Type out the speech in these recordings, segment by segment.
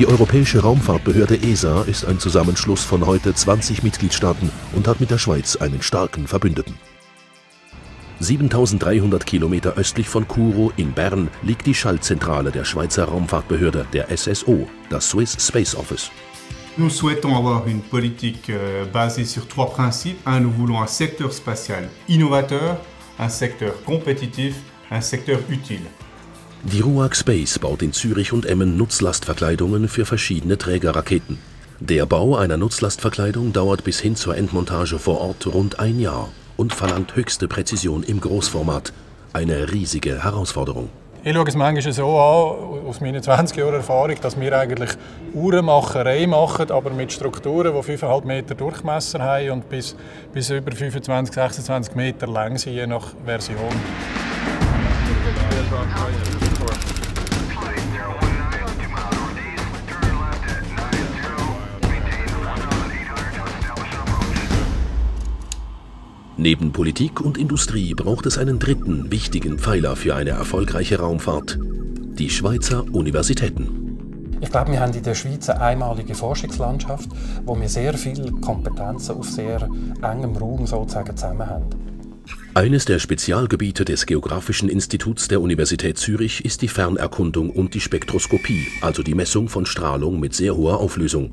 Die Europäische Raumfahrtbehörde ESA ist ein Zusammenschluss von heute 20 Mitgliedstaaten und hat mit der Schweiz einen starken Verbündeten. 7.300 Kilometer östlich von Kourou in Bern liegt die Schaltzentrale der Schweizer Raumfahrtbehörde, der SSO, das Swiss Space Office. Nous souhaitons avoir une politique basée sur trois principes. Nous voulons un secteur spatial innovateur, un secteur compétitif, un secteur utile. Die RUAG SPACE baut in Zürich und Emmen Nutzlastverkleidungen für verschiedene Trägerraketen. Der Bau einer Nutzlastverkleidung dauert bis hin zur Endmontage vor Ort rund ein Jahr und verlangt höchste Präzision im Großformat. Eine riesige Herausforderung. Ich schaue es manchmal so an, aus meinen 20 Jahren Erfahrung, dass wir eigentlich Uhrenmacherei machen, aber mit Strukturen, die 5,5 Meter Durchmesser haben und bis über 25, 26 Meter lang sind, je nach Version. Neben Politik und Industrie braucht es einen dritten wichtigen Pfeiler für eine erfolgreiche Raumfahrt: die Schweizer Universitäten. Ich glaube, wir haben in der Schweiz eine einmalige Forschungslandschaft, wo wir sehr viele Kompetenzen auf sehr engem Raum sozusagen zusammen haben. Eines der Spezialgebiete des Geografischen Instituts der Universität Zürich ist die Fernerkundung und die Spektroskopie, also die Messung von Strahlung mit sehr hoher Auflösung.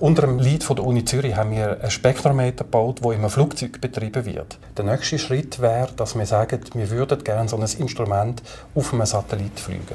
Unter dem Lead von der Uni Zürich haben wir ein Spektrometer gebaut, das im Flugzeug betrieben wird. Der nächste Schritt wäre, dass wir sagen, wir würden gerne so ein Instrument auf einem Satellit fliegen.